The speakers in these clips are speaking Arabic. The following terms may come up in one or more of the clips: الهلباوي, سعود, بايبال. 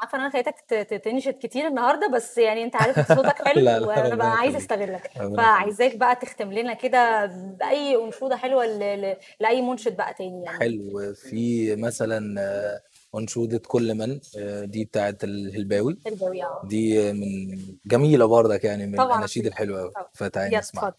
عارفه ان انا خليتك تنشد كتير النهارده، بس يعني انت عارف صوتك حلو وانا بقى عايزه استغلك، فعايزاك بقى تختم لنا كده باي انشوده حلوه لاي منشد بقى تاني يعني. حلو، في مثلا انشوده كل من دي بتاعه الهلباوي، دي من جميله برضك يعني، من الاناشيد الحلوه قوي، فتعالي نسمعها.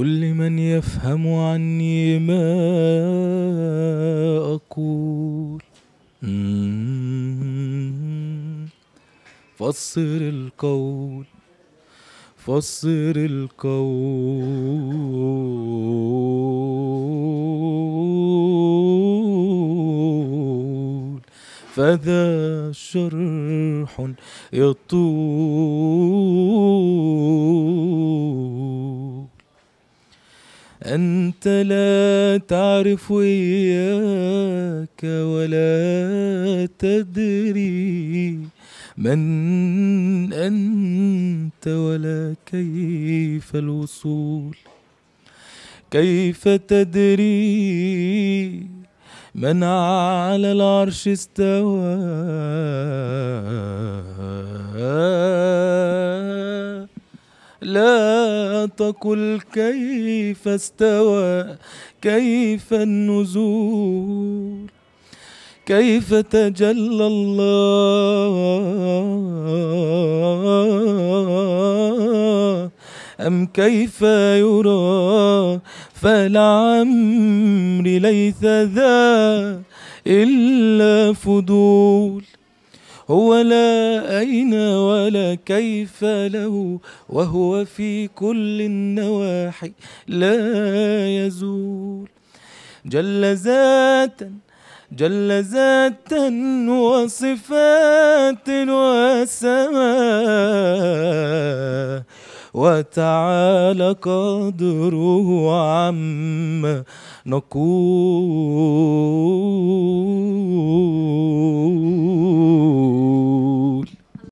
كل من يفهم عني ما أقول، فسر القول فذا شرح يطول. أنت لا تعرف إياك ولا تدري من أنت ولا كيف الوصول، كيف تدري من على العرش استوى، لا تقل كيف استوى، كيف النزول، كيف تجلى الله، أم كيف يرى، فالعمر ليس ذا إلا فضول. هو لا أين ولا كيف له، وهو في كل النواحي لا يزول. جل ذاتا وصفات وسماء، وتعالى قدره عما نقول.